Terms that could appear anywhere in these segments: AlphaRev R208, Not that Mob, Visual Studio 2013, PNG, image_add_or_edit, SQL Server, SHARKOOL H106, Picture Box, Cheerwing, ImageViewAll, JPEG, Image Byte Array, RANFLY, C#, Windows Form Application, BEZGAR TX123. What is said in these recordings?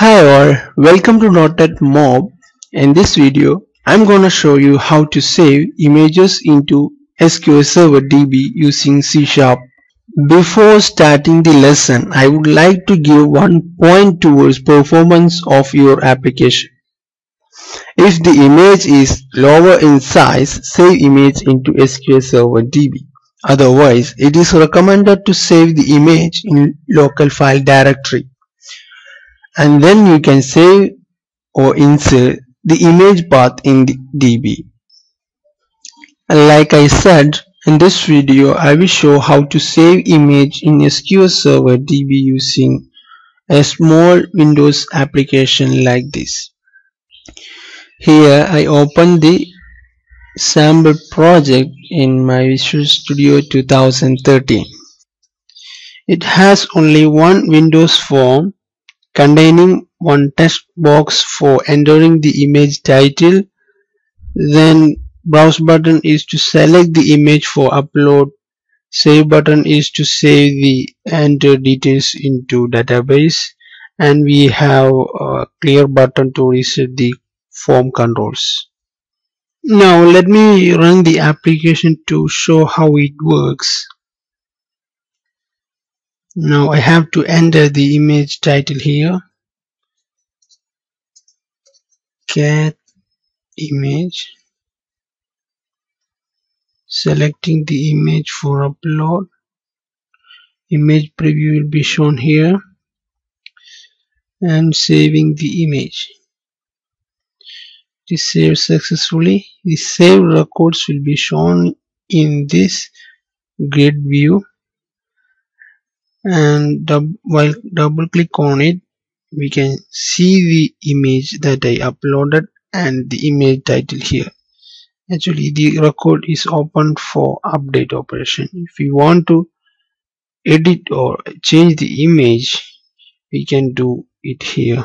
Hi all, welcome to Not that Mob. In this video, I'm gonna show you how to save images into SQL Server DB using C#. Before starting the lesson, I would like to give one point towards performance of your application. If the image is lower in size, save image into SQL Server DB. Otherwise, it is recommended to save the image in local file directory. And then you can save or insert the image path in the DB. Like I said, in this video I will show how to save image in SQL Server DB using a small Windows application like this. Here I open the sample project in my Visual Studio 2013. It has only one Windows form containing one text box for entering the image title. Then browse button is to select the image for upload. Save button is to save the entered details into database. And we have a clear button to reset the form controls. Now let me run the application to show how it works. Now I have to enter the image title here. Cat image. Selecting the image for upload. Image preview will be shown here. And saving the image. It is saved successfully. The saved records will be shown in this grid view. And while double click on it, we can see the image that I uploaded and the image title here. Actually, the record is open for update operation. If we want to edit or change the image, we can do it here.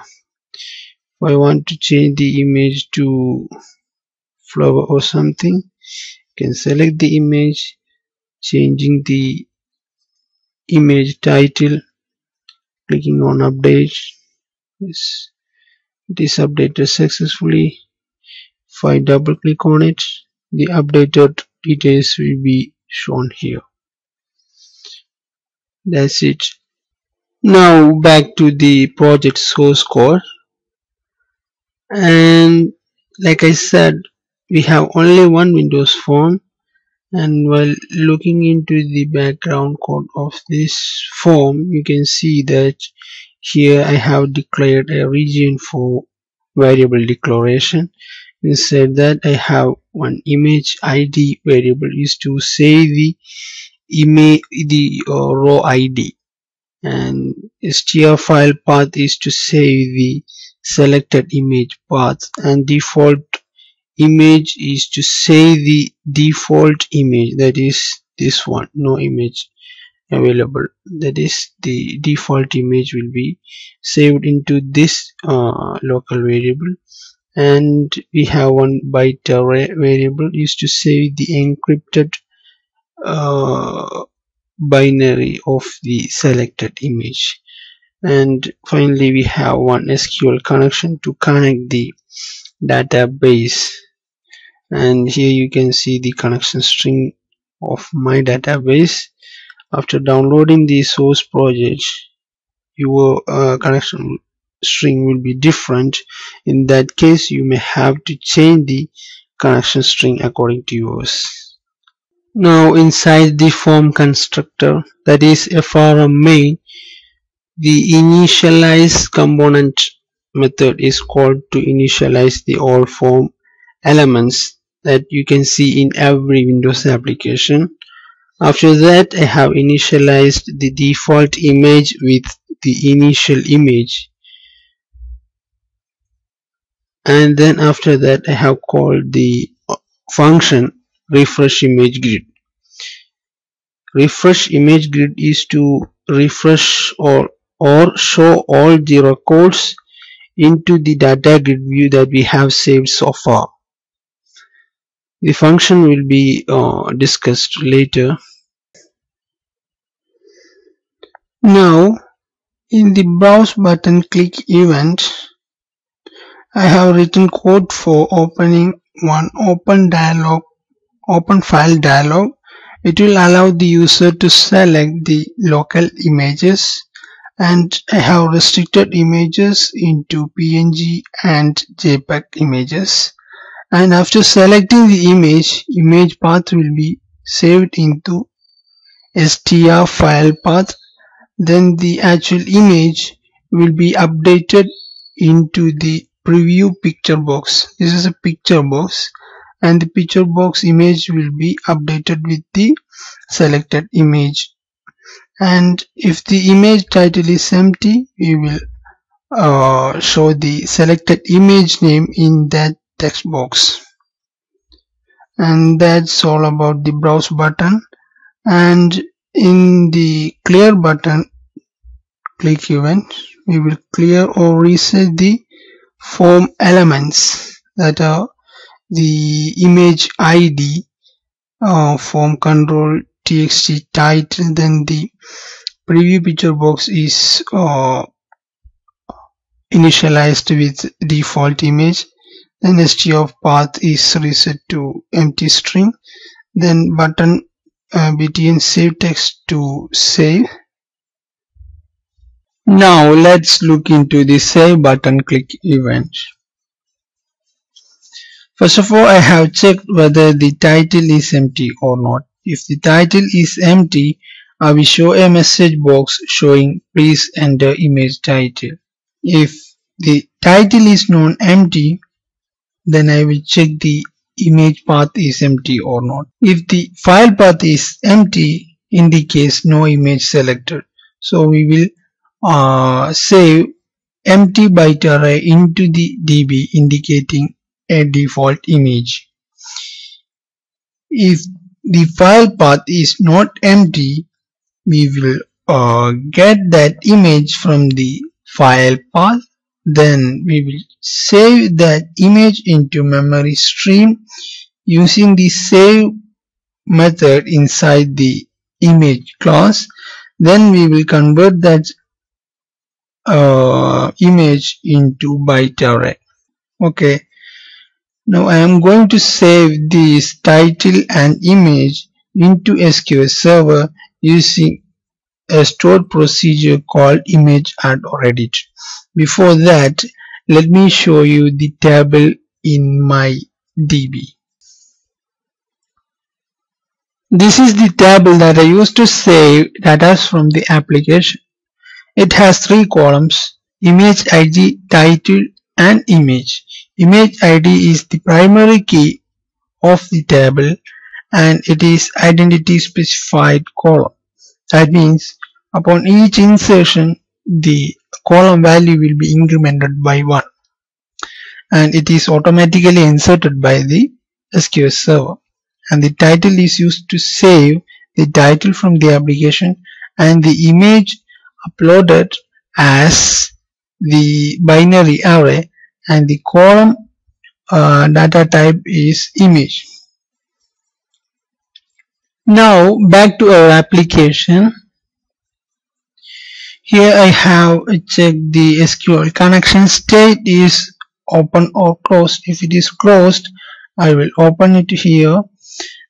If I want to change the image to flower or something, you can select the image, changing the image title, clicking on update. Yes, it is updated successfully. If I double click on it, the updated details will be shown here. That's it. Now back to the project source code, and like I said, we have only one Windows form. And while looking into the background code of this form, you can see that here I have declared a region for variable declaration. Inside that, I have one image ID variable is to save the image, the raw ID, and str file path is to save the selected image path, and default image is to save the default image, that is this one, no image available, that is the default image will be saved into this local variable. And we have one byte array variable is to save the encrypted binary of the selected image. And finally we have one SQL connection to connect the database, and here you can see the connection string of my database. After downloading the source project, your connection string will be different. In that case, you may have to change the connection string according to yours. Now inside the form constructor, that is frm main, the initialize component method is called to initialize the all form elements that you can see in every Windows application. After that, I have initialized the default image with the initial image, and then after that I have called the function refresh image grid. Refresh image grid is to refresh or show all the records into the data grid view that we have saved so far. The function will be discussed later. Now In the Browse button, click Event. I have written code for opening one open file dialog. It will allow the user to select the local images, and I have restricted images into PNG and JPEG images. And after selecting the image, image path will be saved into str file path. Then the actual image will be updated into the preview picture box. This is a picture box, and the picture box image will be updated with the selected image. And if the image title is empty, we will show the selected image name in that text box. And that's all about the Browse button. And in the Clear button, click Event. We will clear or reset the form elements, that are the image ID, form control, txt title. Then the preview picture box is initialized with default image. Then str path is reset to empty string. Then button btn save text to save. Now let's look into the Save button. Click Event. First of all, I have checked whether the title is empty or not. If the title is empty, I will show a message box showing please enter image title. If the title is not empty, then I will check the image path is empty or not. If the file path is empty, indicates no image selected. So we will save empty byte array into the DB, indicating a default image. If the file path is not empty, we will get that image from the file path. Then we will save that image into memory stream using the save method inside the image class. Then we will convert that image into byte array. Okay, now I am going to save this title and image into SQL Server using a stored procedure called image_add_or_edit. Before that, let me show you the table in my DB. This is the table that I used to save data from the application. It has three columns: image ID, title, and image. Image ID is the primary key of the table, and it is identity specified column. That means upon each insertion, the column value will be incremented by 1, and it is automatically inserted by the SQL Server. And the title is used to save the title from the application, and the image uploaded as the binary array, and the column data type is image. Now back to our application. Here I have checked the SQL connection state is open or closed. If it is closed, I will open it here.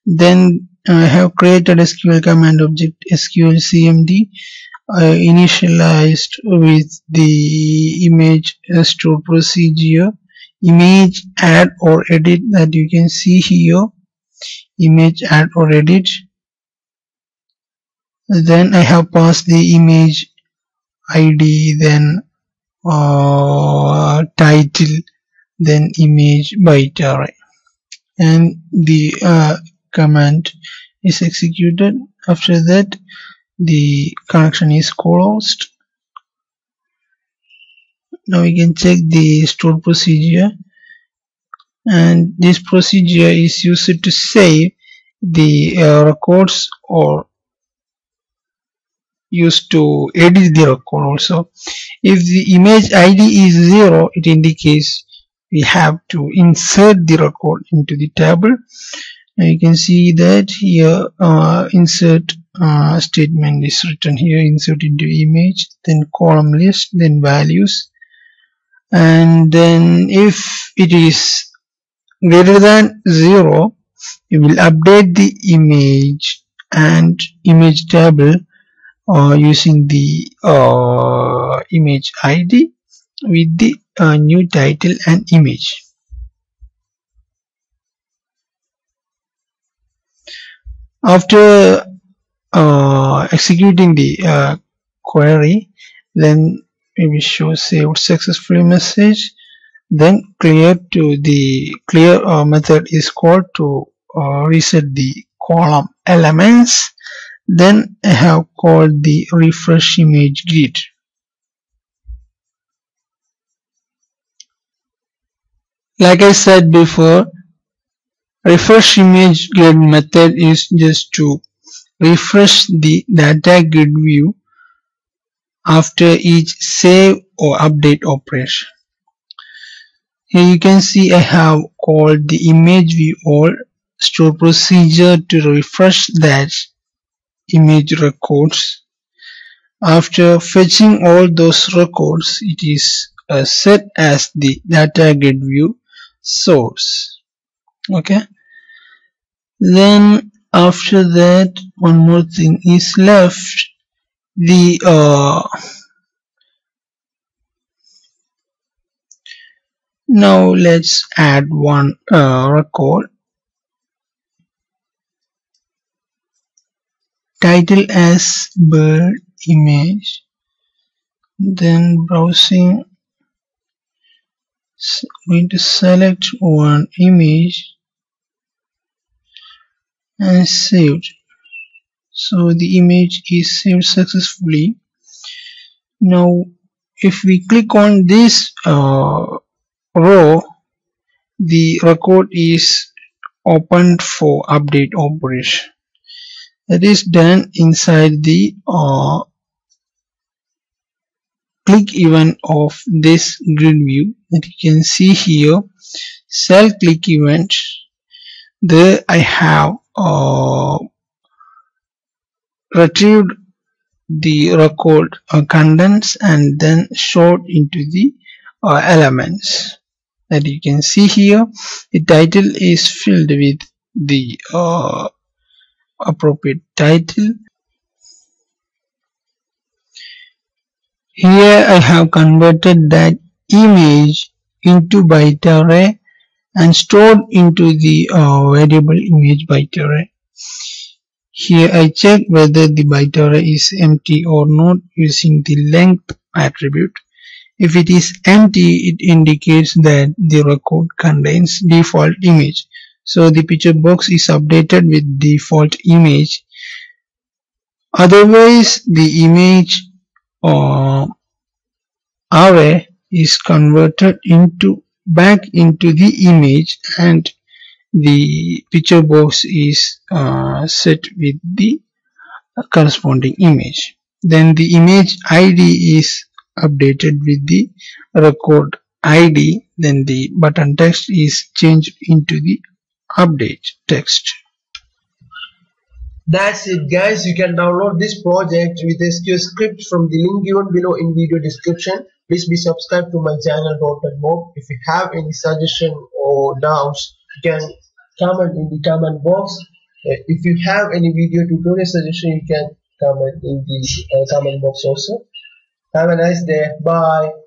Then I have created SQL command object SQL CMD, initialized with the image store procedure, image add or edit, that you can see here, image add or edit. Then I have passed the image ID, then title, then image byte array, and the command is executed. After that, the connection is closed. Now we can check the stored procedure, and this procedure is used to save the records, or used to edit the record also. If the image ID is 0, it indicates we have to insert the record into the table. Now you can see that here, insert statement is written here, insert into image, then column list, then values, and then if it is greater than 0, you will update the image and image table using the image ID with the new title and image. After executing the query, then we will show saved successfully message. Then clear to the clear method is called to reset the column elements. Then I have called the refresh image grid. Like I said before, refresh image grid method is just to refresh the data grid view after each save or update operation. Here you can see I have called the ImageViewAll store procedure to refresh that image records. After fetching all those records, it is set as the data grid view source. Okay, then after that, one more thing is left, the now let's add one record, title as bird image, then browsing, so I'm going to select one image and saved. So the image is saved successfully. Now if we click on this row, the record is opened for update operation. That is done inside the click event of this grid view that you can see here. Cell click event, there I have retrieved the record contents and then showed into the elements that you can see here. The title is filled with the appropriate title. Here I have converted that image into byte array and stored into the variable image byte array. Here I check whether the byte array is empty or not using the length attribute. If it is empty, it indicates that the record contains default image. So the picture box is updated with default image. Otherwise, the image array is converted into back into the image and the picture box is set with the corresponding image. Then the image ID is updated with the record ID. Then the button text is changed into the update text. That's it guys, you can download this project with SQL script from the link given below in video description. Please be subscribed to my channel Not that Mob. If you have any suggestion or doubts, you can comment in the comment box. If you have any video tutorial suggestion, you can comment in the comment box also. Have a nice day, bye.